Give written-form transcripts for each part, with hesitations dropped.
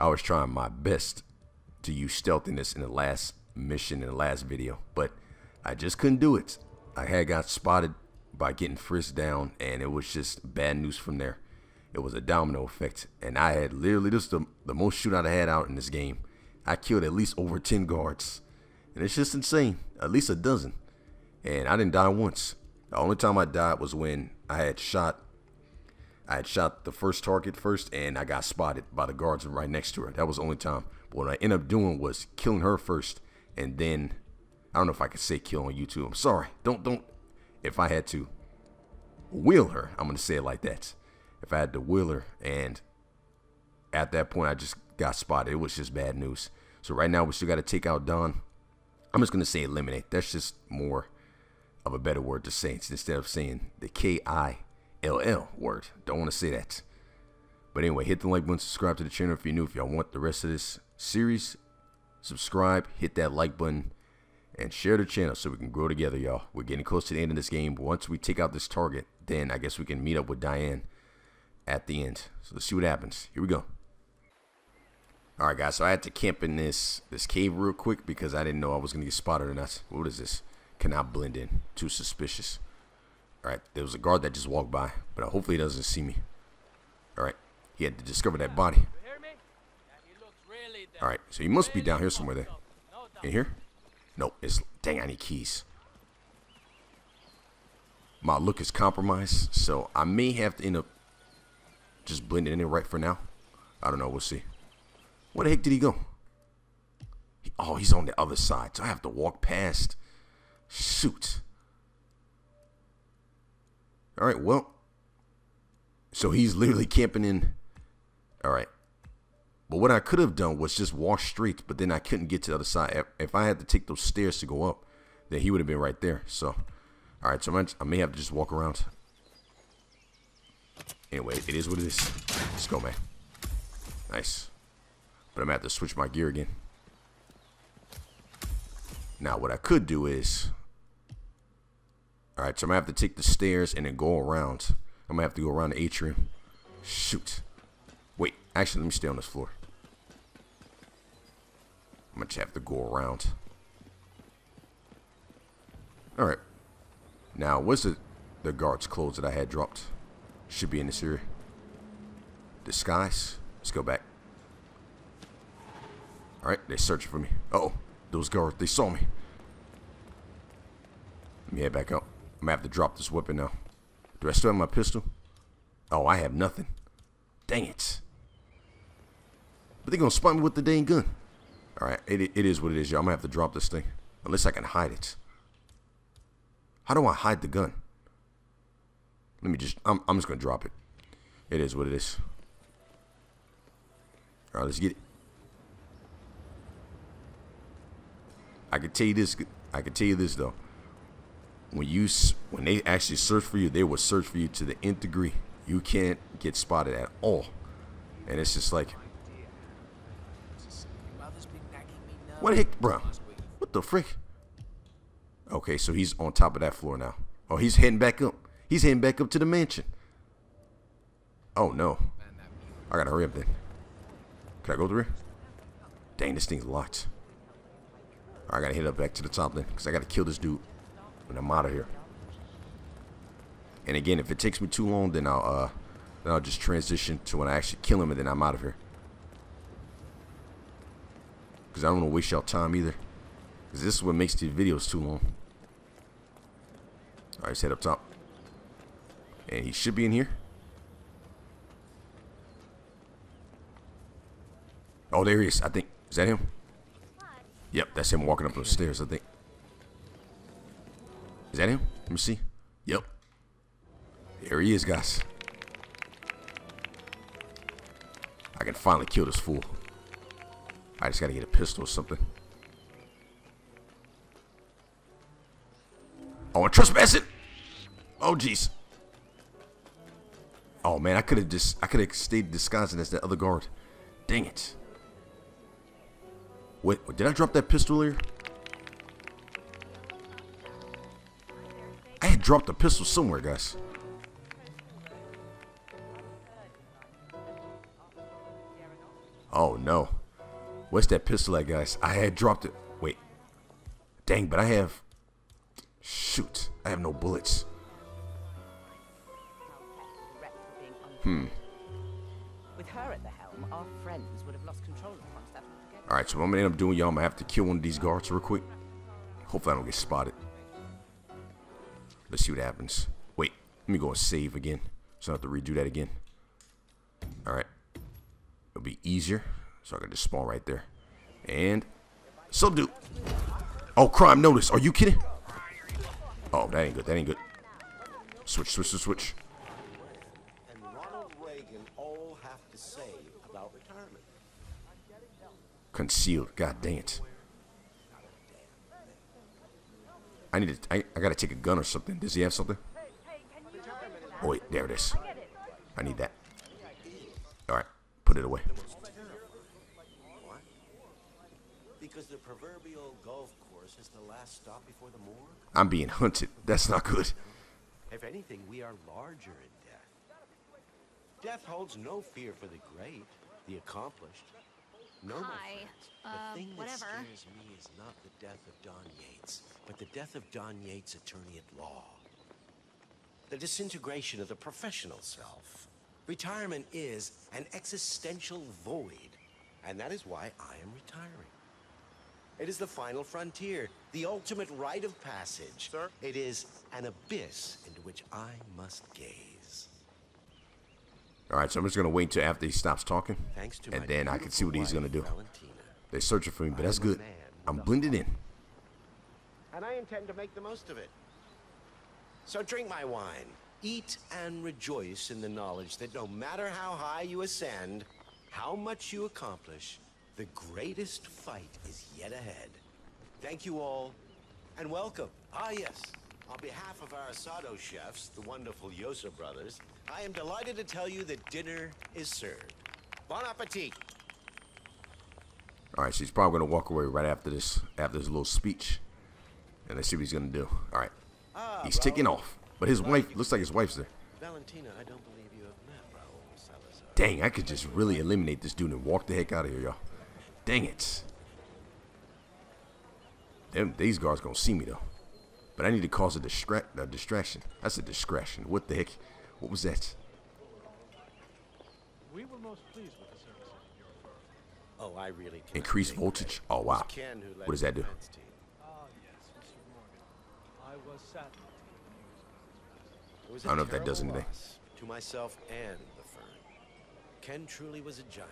I was trying my best to use stealthiness in the last mission in the last video, but I just couldn't do it. I had got spotted by getting frisked down, and it was just bad news from there. It was a domino effect, and I had literally just the most shootout I had out in this game. I killed at least over 10 guards, and it's just insane, at least a dozen, and I didn't die once. The only time I died was when I had shot the first target first, and I got spotted by the guards right next to her. That was the only time. But what I ended up doing was killing her first, and then, I don't know if I could say kill on YouTube. I'm sorry. Don't. If I had to wheel her, I'm going to say it like that. If I had to wheel her, and at that point, I just got spotted. It was just bad news. So right now, we still got to take out Don. I'm just going to say eliminate. That's just more of a better word to say. It's instead of saying the K-I-L-L word. Don't want to say that. But anyway, hit the like button, subscribe to the channel if you're new. If y'all want the rest of this series, subscribe, hit that like button, and share the channel so we can grow together, y'all. We're getting close to the end of this game. Once we take out this target, then I guess we can meet up with Diane at the end. So let's see what happens. Here we go. All right, guys, so I had to camp in this cave real quick because I didn't know I was going to get spotted or not. What is this? Cannot blend in. Too suspicious. All right, there was a guard that just walked by, but hopefully he doesn't see me. All right, he had to discover that body. All right, so he must be down here somewhere then. In here? No, it's... Dang, I need keys. My look is compromised, so I may have to end up just blending in right for now. I don't know. We'll see. Where the heck did he go? Oh, he's on the other side, so I have to walk past. Shoot. All right, well. So he's literally camping in. All right. But what I could have done was just walk straight, but then I couldn't get to the other side. If I had to take those stairs to go up, then he would have been right there. So, all right, so I may have to just walk around. Anyway, it is what it is. Let's go, man. Nice. But I'm going to have to switch my gear again. Now, what I could do is... All right, so I'm going to have to take the stairs and then go around. I'm going to have to go around the atrium. Shoot. Wait, actually, let me stay on this floor. I'm gonna have to go around. Alright. Now, what's the guard's clothes that I had dropped? Should be in this area. Disguise. Let's go back. Alright, they're searching for me. Uh-oh. Those guards, they saw me. Let me head back up. I'm gonna have to drop this weapon now. Do I still have my pistol? Oh, I have nothing. Dang it. But they're going to spot me with the dang gun. All right, it is what it is, y'all. I'm going to have to drop this thing. Unless I can hide it. How do I hide the gun? Let me just, I'm just going to drop it. It is what it is. All right, let's get it. I can tell you this, though. When they actually search for you, they will search for you to the nth degree. You can't get spotted at all. And it's just like... What the heck, bro? What the frick? Okay, so he's on top of that floor now. Oh, he's heading back up. He's heading back up to the mansion. Oh, no. I gotta hurry up then. Can I go through? Dang, this thing's locked. I gotta head up back to the top then, because I gotta kill this dude when I'm out of here. And again, if it takes me too long, then I'll just transition to when I actually kill him, and then I'm out of here. Because I don't want to waste y'all time either. Because this is what makes these videos too long. Alright, let's head up top. And he should be in here. Oh, there he is, I think. Is that him? Yep, that's him walking up those stairs, I think. Is that him? Let me see. Yep. There he is, guys. I can finally kill this fool. I just gotta get a pistol or something. Oh, and trespass it! Oh, jeez. Oh man, I could have stayed disguised as that other guard. Dang it! Wait, did I drop that pistol earlier? I had dropped a pistol somewhere, guys. Oh no. Where's that pistol at, guys? I had dropped it. Wait. Dang, but I have... Shoot. I have no bullets. With her at the helm, our friends would have lost control of Kronstadt altogether. Alright, so what I'm going to end up doing, y'all, I'm going to have to kill one of these guards real quick. Hopefully I don't get spotted. Let's see what happens. Wait, let me go and save again. So I have to redo that again. Alright. It'll be easier. So I can just spawn right there. And subdue. Oh, crime notice. Are you kidding? Oh, that ain't good. That ain't good. Switch, switch, switch, switch. Concealed. God dang it. I need to. I gotta take a gun or something. Does he have something? Oh wait, there it is. I need that. All right, put it away. Because the proverbial golf course is the last stop before the morgue. I'm being hunted. That's not good. If anything, we are larger in death. Death holds no fear for the great, the accomplished. No, the thing that scares me is not the death of Don Yates, but the death of Don Yates' attorney at law. The disintegration of the professional self. Retirement is an existential void, and that is why I am retiring. It is the final frontier, the ultimate rite of passage. Sir? It is an abyss into which I must gaze. Alright, so I'm just going to wait until after he stops talking, and then I can see what he's going to do. They're searching for me, but that's good. I'm blended in. And I intend to make the most of it. So drink my wine. Eat and rejoice in the knowledge that no matter how high you ascend, how much you accomplish, the greatest fight is yet ahead. Thank you all, and welcome. Ah, yes. On behalf of our asado chefs, the wonderful Yosa brothers, I am delighted to tell you that dinner is served. Bon appetit! Alright, so he's probably going to walk away right after this little speech. And let's see what he's going to do. Alright. He's ticking off. But his wife, looks like his wife's there. Valentina, I don't believe you have met Raoul Salazar. Dang, I could just really eliminate this dude and walk the heck out of here, y'all. Dang it. Them, these guards going to see me, though. But I need to cause a distraction. That's a distraction. What the heck? What was that? We were most pleased with the service of your firm. Oh, I really do. Increased voltage. Oh wow. What does that do? I don't know if that does anything. To myself and the firm. Ken truly was a giant.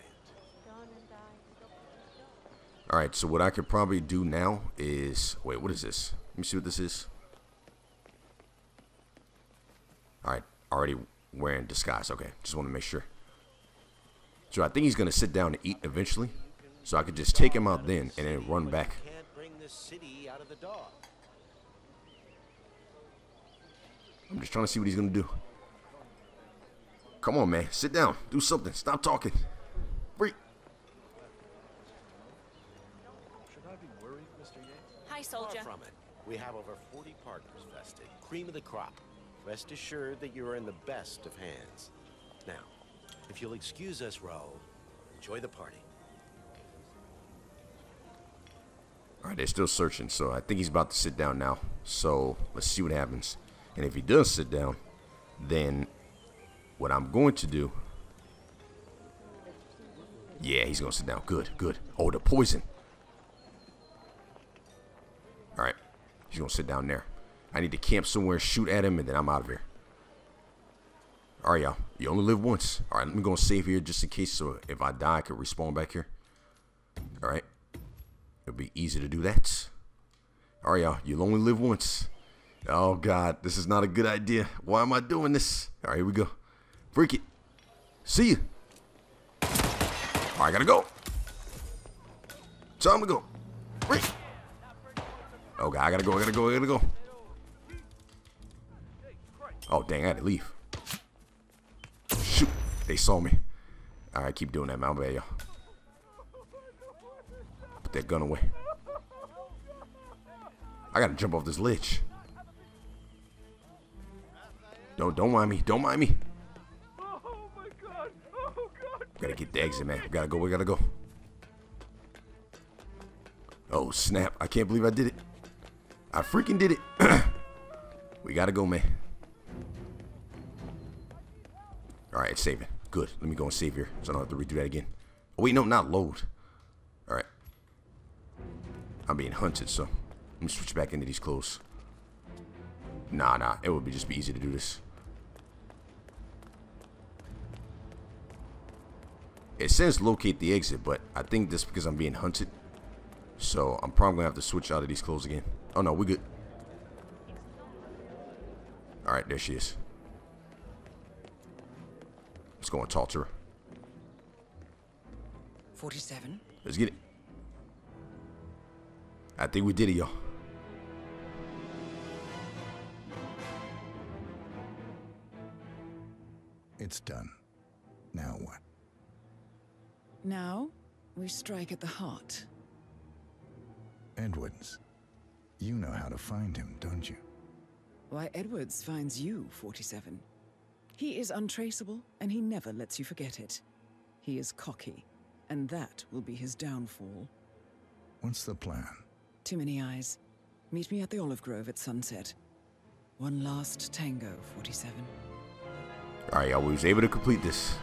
All right, so what I could probably do now is wait, what is this? Let me see what this is. All right, already wearing disguise. Okay, just want to make sure. So I think he's gonna sit down and eat eventually. So I could just take him out then and then run back. I'm just trying to see what he's gonna do. Come on, man, sit down, do something, stop talking. Free. Should I be worried, Mr. Yates? Hi, soldier. From it. We have over 40 partners vested. Cream of the crop. Rest assured that you are in the best of hands. Now, if you'll excuse us, Raoul, enjoy the party. All right, they're still searching, so I think he's about to sit down now. So let's see what happens. And if he does sit down, then what I'm going to do... Yeah, he's going to sit down. Good, good. Oh, the poison. All right, he's going to sit down there. I need to camp somewhere, shoot at him, and then I'm out of here. All right, y'all. You only live once. All right, let me go and save here just in case. So if I die, I can respawn back here. All right. It'll be easy to do that. All right, y'all. You'll only live once. Oh, God. This is not a good idea. Why am I doing this? All right, here we go. Freak it. See you. All right, I gotta go. Time to go. Freak. Okay, I gotta go. I gotta go. I gotta go. Oh, dang, I had to leave. Shoot, they saw me. All right, keep doing that, man. I'm bad, y'all. Put that gun away. I got to jump off this ledge. Don't mind me. Don't mind me. Oh, my God. Oh, God. Got to get the exit, man. We got to go. We got to go. Oh, snap. I can't believe I did it. I freaking did it. We gotta go, man. Alright, save it. Good. Let me go and save here so I don't have to redo that again. Oh, wait, no, not load. Alright. I'm being hunted, so let me switch back into these clothes. Nah. It would just be easy to do this. It says locate the exit, but I think that's because I'm being hunted. So I'm probably going to have to switch out of these clothes again. Oh, no, we're good. Alright, there she is. Let's go and talk to her. 47. Let's get it. I think we did it, y'all. It's done. Now what? Now, we strike at the heart. Edwards. You know how to find him, don't you? Why, Edwards finds you, 47. He is untraceable, and he never lets you forget it. He is cocky, and that will be his downfall. What's the plan? Too many eyes. Meet me at the Olive Grove at sunset. One last tango, 47. Alright, y'all, we was able to complete this.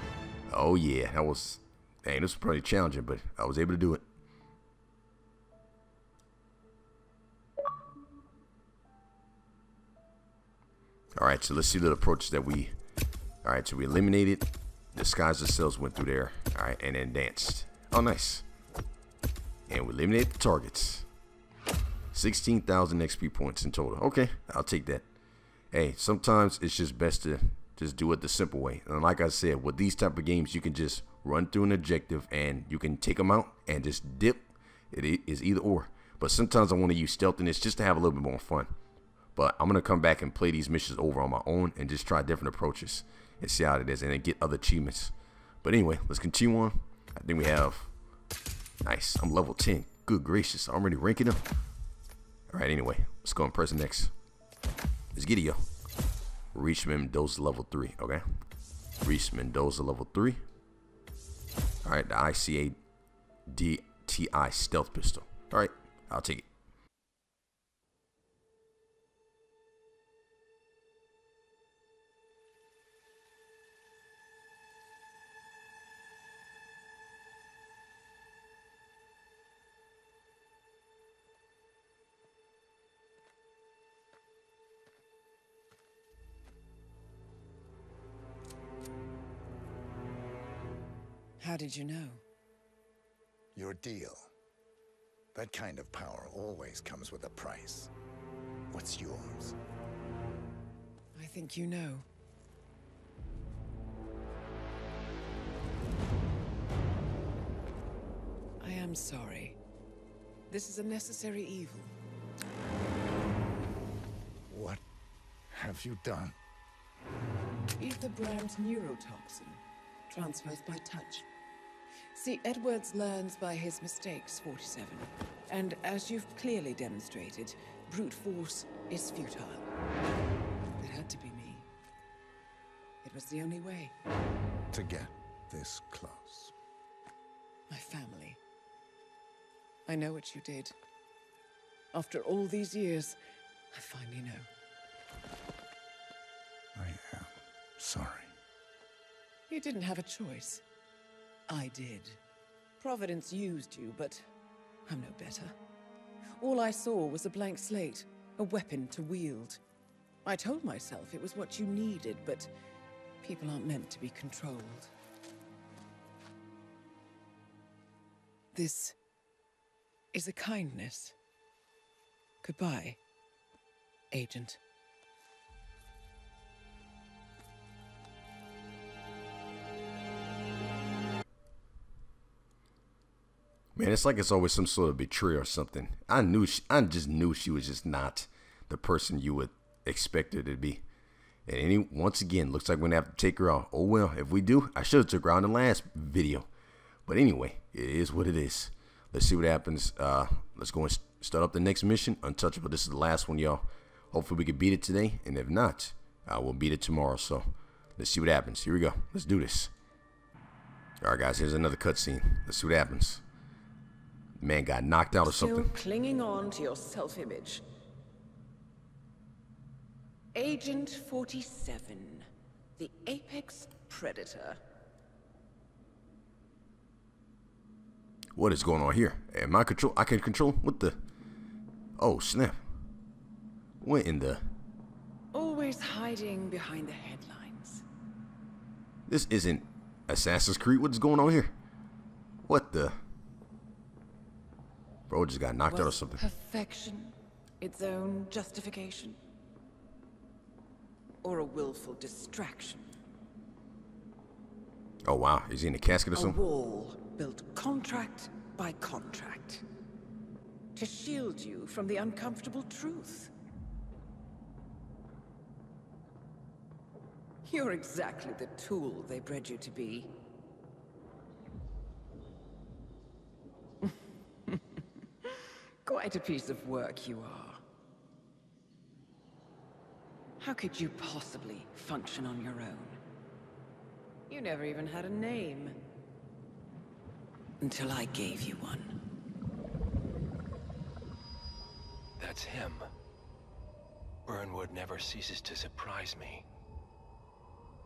Oh yeah, that was... Dang, this was probably challenging, but I was able to do it. Alright, so let's see the approach that we... Alright, so we eliminated, disguised ourselves, went through there, alright, and then danced. Oh, nice. And we eliminated the targets. 16,000 XP points in total. Okay, I'll take that. Hey, sometimes it's just best to just do it the simple way. And like I said, with these type of games, you can just run through an objective and you can take them out and just dip. It is either or. But sometimes I want to use stealthiness just to have a little bit more fun. But I'm going to come back and play these missions over on my own and just try different approaches and see how it is and then get other achievements. But anyway, let's continue on. I think we have... Nice. I'm level 10. Good gracious. I'm already ranking up. Alright, anyway. Let's go and press next. Let's get it, yo. Reach Mendoza level 3. Okay. Reach Mendoza level 3. Alright, the ICA DTI stealth pistol. Alright, I'll take it. How did you know? Your deal. That kind of power always comes with a price. What's yours? I think you know. I am sorry. This is a necessary evil. What have you done? Eat the brand's neurotoxin, transfers by touch. See, Edwards learns by his mistakes, 47. And as you've clearly demonstrated, brute force is futile. It had to be me. It was the only way. To get this close. My family. I know what you did. After all these years, I finally know. I am sorry. You didn't have a choice. I did. Providence used you, but I'm no better. All I saw was a blank slate, a weapon to wield. I told myself it was what you needed, but people aren't meant to be controlled. This is a kindness. Goodbye, Agent. Man, it's like it's always some sort of betrayal or something. I just knew she was just not the person you would expect her to be. And once again, looks like we're gonna have to take her out. Oh well, if we do, I should have took her out in the last video. But anyway, it is what it is. Let's see what happens. Let's go and start up the next mission, Untouchable. This is the last one, y'all. Hopefully we can beat it today, and if not, I will beat it tomorrow. So let's see what happens. Here we go. Let's do this. All right, guys. Here's another cutscene. Let's see what happens. Man got knocked out or something. Still clinging on to your self-image. Agent 47, the apex predator. What is going on here? Am I control? I can control? What the? Oh, snap. What in the? Always hiding behind the headlines. This isn't Assassin's Creed. What's going on here? What the? Bro just got knocked out or something. Perfection, its own justification, or a willful distraction. Oh wow, is he in a casket or something? A wall built contract by contract to shield you from the uncomfortable truth. You're exactly the tool they bred you to be. Quite a piece of work you are. How could you possibly function on your own? You never even had a name. Until I gave you one. That's him. Burnwood never ceases to surprise me.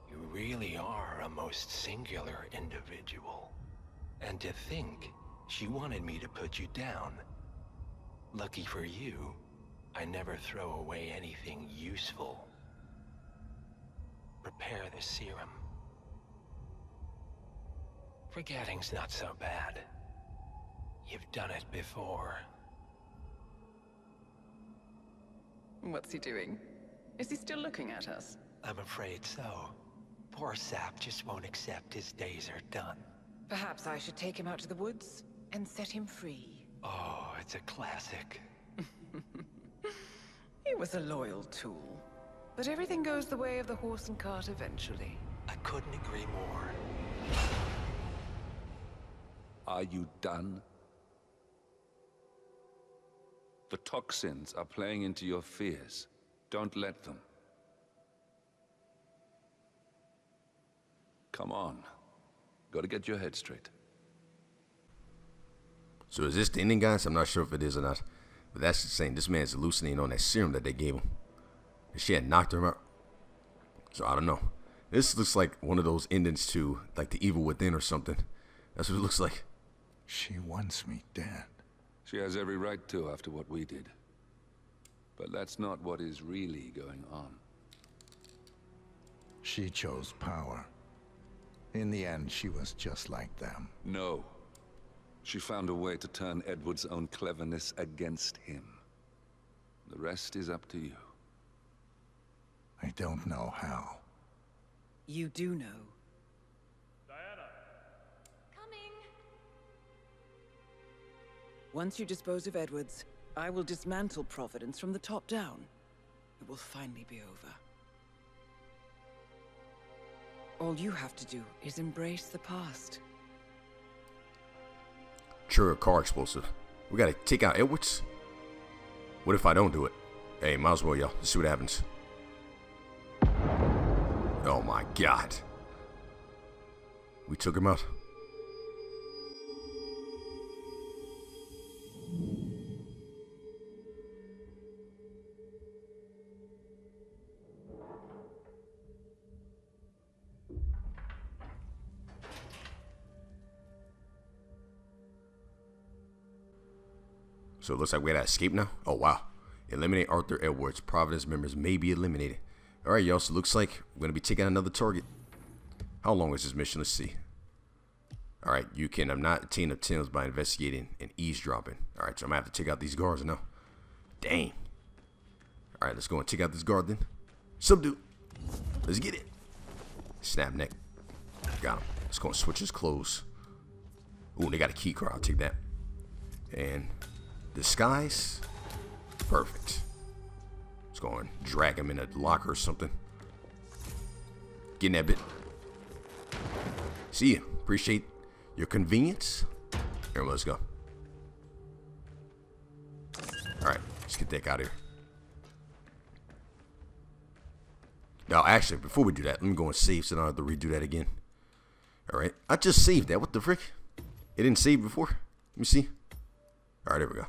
You really are a most singular individual. And to think, she wanted me to put you down. Lucky for you, I never throw away anything useful. Prepare the serum. Forgetting's not so bad. You've done it before. What's he doing? Is he still looking at us? I'm afraid so. Poor sap just won't accept his days are done. Perhaps I should take him out to the woods and set him free. Oh, it's a classic. He was a loyal tool. But everything goes the way of the horse and cart eventually. I couldn't agree more. Are you done? The toxins are playing into your fears. Don't let them. Come on. Gotta get your head straight. So is this the ending, guys? I'm not sure if it is or not. But that's the same. This man's hallucinating on that serum that they gave him. And she had knocked him out. So I don't know. This looks like one of those endings to, like, The Evil Within or something. That's what it looks like. She wants me dead. She has every right to after what we did. But that's not what is really going on. She chose power. In the end, she was just like them. No. She found a way to turn Edward's own cleverness against him. The rest is up to you. I don't know how. You do know. Diana! Coming! Once you dispose of Edwards, I will dismantle Providence from the top down. It will finally be over. All you have to do is embrace the past. Sure, a car explosive. We gotta take out Edwards? What if I don't do it? Hey, might as well, y'all. Let's see what happens. Oh my god. We took him out. So it looks like we gotta escape now. Oh wow. Eliminate Arthur Edwards. Providence members may be eliminated. Alright y'all, so it looks like we're gonna be taking another target. How long is this mission? Let's see. Alright, you can obtain obtains by investigating and eavesdropping. Alright, so I'm gonna have to take out these guards now. Dang. Alright, let's go and take out this guard then. Subdue. Let's get it. Snap neck. Got him. Let's go and switch his clothes. Ooh, they got a key card. I'll take that. And disguise. Perfect. Let's go and drag him in a locker or something. Get in that bit. See you. Appreciate your convenience. Here, let's go. Alright, let's get that out of here. Now, actually, before we do that, let me go and save so I don't have to redo that again. Alright, I just saved that. What the frick? It didn't save before. Let me see. All right, here we go.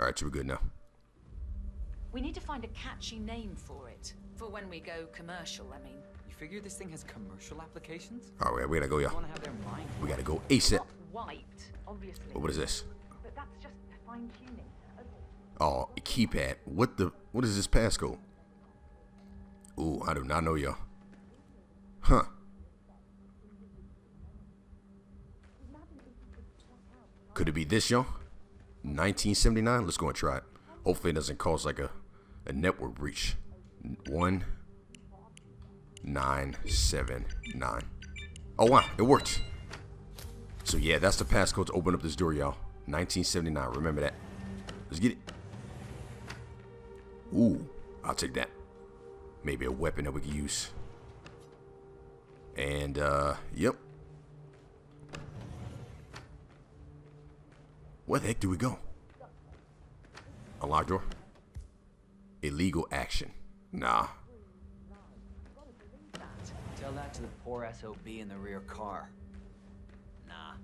All right, you were good now. We need to find a catchy name for it. For when we go commercial, I mean. You figure this thing has commercial applications? All right, we gotta go, y'all. We gotta go ace it. White, obviously. But what is this? But that's just fine tuning. Oh, keypad. What the? What is this passcode? Ooh, I do not know, y'all. Huh. Could it be this, y'all? 1979? Let's go and try it. Hopefully it doesn't cause like a network breach. 1979. Oh wow, it worked. So yeah, that's the passcode to open up this door, y'all. 1979, remember that. Let's get it. Ooh, I'll take that. Maybe a weapon that we can use. And yep. Where the heck do we go? Unlock door. Illegal action. Nah. Tell that to the poor SOB in the rear car. Nah.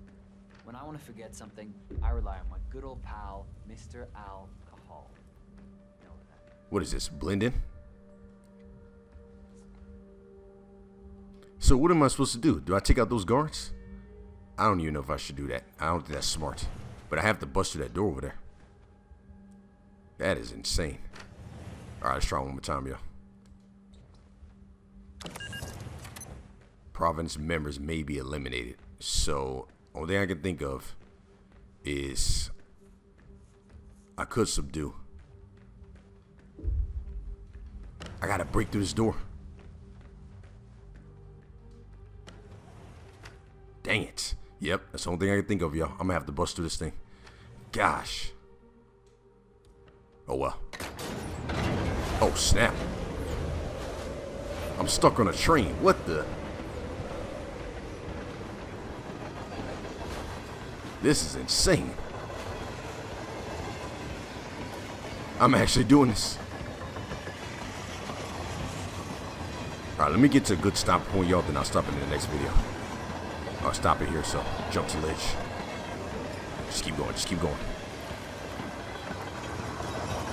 When I want to forget something, I rely on my good old pal, Mr. Alcohol. Know that. What is this? Blend in? So what am I supposed to do? Do I take out those guards? I don't even know if I should do that. I don't think that's smart. But I have to bust through that door over there. That is insane. Alright, let's try one more time, yo. Providence members may be eliminated. So, only thing I can think of is I could subdue. I gotta break through this door. Dang it. Yep, that's the only thing I can think of, y'all. I'm gonna have to bust through this thing. Gosh. Oh, well. Oh, snap. I'm stuck on a train. What the? This is insane. I'm actually doing this. Alright, let me get to a good stop point, y'all, then I'll stop it in the next video. I'll stop it here, so jump to ledge. Just keep going, just keep going.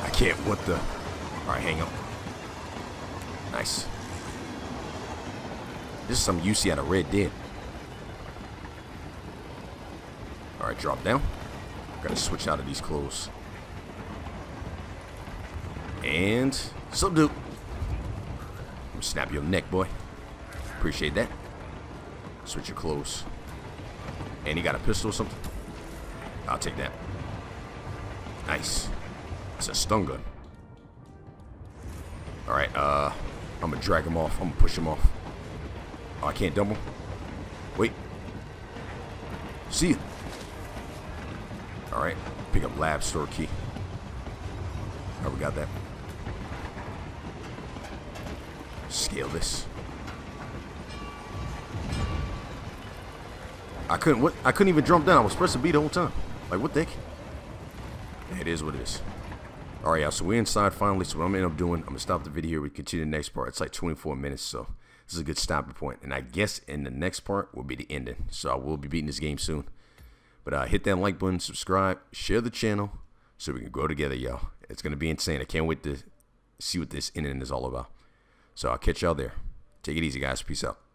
I can't, what the? Alright, hang up. Nice. This is some UC out of Red Dead. Alright, drop down. Gotta switch out of these clothes. And subdue. I'm gonna snap your neck, boy. Appreciate that. Switch your clothes. And he got a pistol or something? I'll take that. Nice. It's a stun gun. Alright, I'm gonna drag him off. I'm gonna push him off. Oh, I can't dump him. Wait. See ya. Alright, pick up lab store key. Alright, we got that. Scale this. I couldn't even jump down. I was pressed to B the whole time. Like, what the heck? Yeah, it is what it is. Alright, y'all, so we're inside finally. So what I'm gonna end up doing, I'm gonna stop the video here. We continue the next part. It's like 24 minutes, so this is a good stopping point. And I guess in the next part will be the ending. So I will be beating this game soon. But hit that like button, subscribe, share the channel so we can grow together, y'all. It's gonna be insane. I can't wait to see what this ending is all about. So I'll catch y'all there. Take it easy, guys. Peace out.